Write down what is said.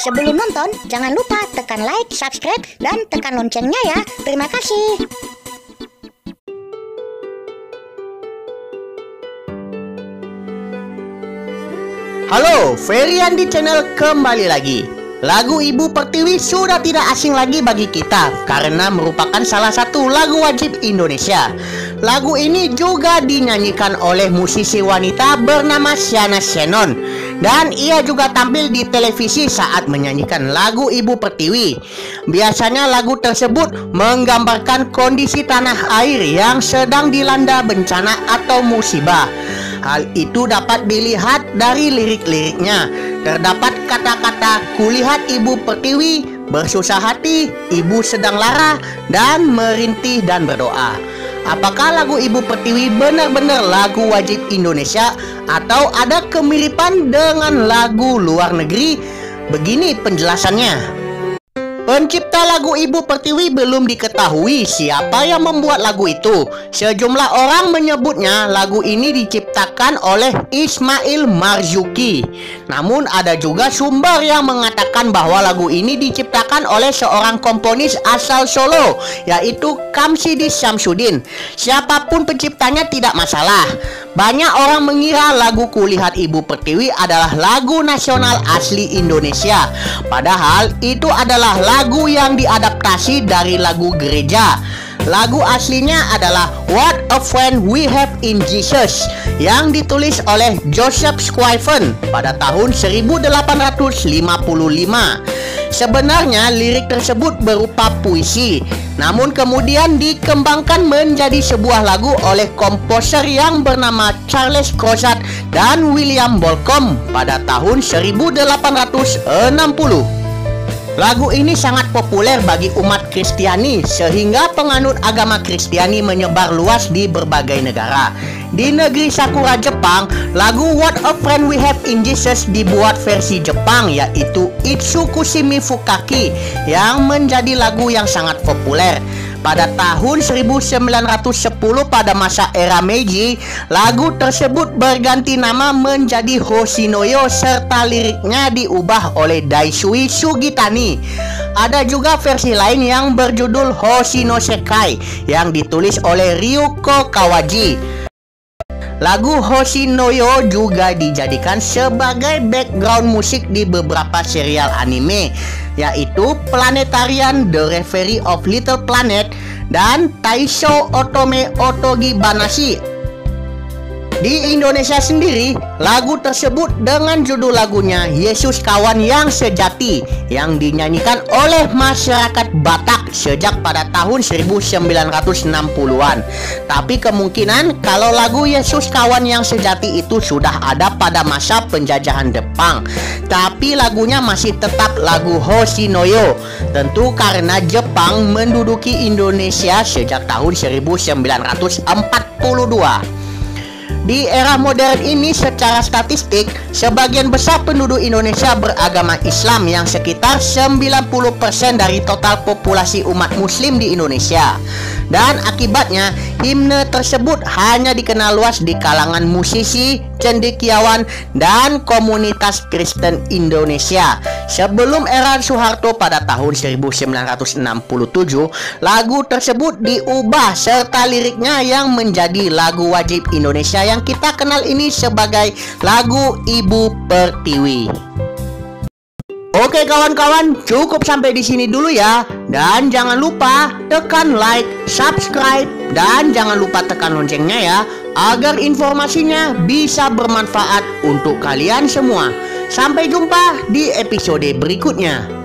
Sebelum nonton, jangan lupa tekan like, subscribe, dan tekan loncengnya ya. Terima kasih. Halo, Ferian di channel kembali lagi. Lagu Ibu Pertiwi sudah tidak asing lagi bagi kita karena merupakan salah satu lagu wajib Indonesia. Lagu ini juga dinyanyikan oleh musisi wanita bernama Shana Shannon, dan ia juga tampil di televisi saat menyanyikan lagu Ibu Pertiwi. Biasanya lagu tersebut menggambarkan kondisi tanah air yang sedang dilanda bencana atau musibah. Hal itu dapat dilihat dari lirik-liriknya. Terdapat kata-kata "kulihat Ibu Pertiwi, bersusah hati, ibu sedang lara, dan merintih dan berdoa". Apakah lagu Ibu Pertiwi benar-benar lagu wajib Indonesia atau ada kemiripan dengan lagu luar negeri? Begini penjelasannya. Pencipta lagu Ibu Pertiwi belum diketahui siapa yang membuat lagu itu. Sejumlah orang menyebutnya lagu ini diciptakan oleh Ismail Marzuki. Namun ada juga sumber yang mengatakan bahwa lagu ini diciptakan oleh seorang komponis asal Solo, yaitu Kamsidi Syamsudin. Siapapun penciptanya tidak masalah. Banyak orang mengira lagu Kulihat Ibu Pertiwi adalah lagu nasional asli Indonesia. Padahal itu adalah lagu yang diadaptasi dari lagu gereja. Lagu aslinya adalah What a Friend We Have in Jesus yang ditulis oleh Joseph Scriven pada tahun 1855. Sebenarnya lirik tersebut berupa puisi, namun kemudian dikembangkan menjadi sebuah lagu oleh komposer yang bernama Charles Crozat dan William Bolcom pada tahun 1860. Lagu ini sangat populer bagi umat Kristiani sehingga penganut agama Kristiani menyebar luas di berbagai negara. Di negeri Sakura, Jepang, lagu What a Friend We Have in Jesus dibuat versi Jepang, yaitu Itsukushimi Fukaki, yang menjadi lagu yang sangat populer. Pada tahun 1910 pada masa era Meiji, lagu tersebut berganti nama menjadi Hoshino serta liriknya diubah oleh Daisui Sugitani. Ada juga versi lain yang berjudul Hoshino Sekai yang ditulis oleh Ryuko Kawaji. Lagu Hoshino juga dijadikan sebagai background musik di beberapa serial anime, yaitu Planetarian The Reverie of Little Planet dan Taisho Otome Otogi Banashi. Di Indonesia sendiri, lagu tersebut dengan judul lagunya Yesus Kawan Yang Sejati yang dinyanyikan oleh masyarakat Batak sejak pada tahun 1960-an. Tapi kemungkinan kalau lagu Yesus Kawan Yang Sejati itu sudah ada pada masa penjajahan Jepang, tapi lagunya masih tetap lagu Hoshino, tentu karena Jepang menduduki Indonesia sejak tahun 1942. Di era modern ini, secara statistik, sebagian besar penduduk Indonesia beragama Islam yang sekitar 90% dari total populasi umat muslim di Indonesia. Dan akibatnya, himne tersebut hanya dikenal luas di kalangan musisi, cendekiawan, dan komunitas Kristen Indonesia. Sebelum era Soeharto pada tahun 1967, lagu tersebut diubah serta liriknya yang menjadi lagu wajib Indonesia yang kita kenal ini sebagai lagu Ibu Pertiwi. Oke kawan-kawan, cukup sampai di sini dulu ya. Dan jangan lupa tekan like, subscribe, dan jangan lupa tekan loncengnya ya, agar informasinya bisa bermanfaat untuk kalian semua. Sampai jumpa di episode berikutnya.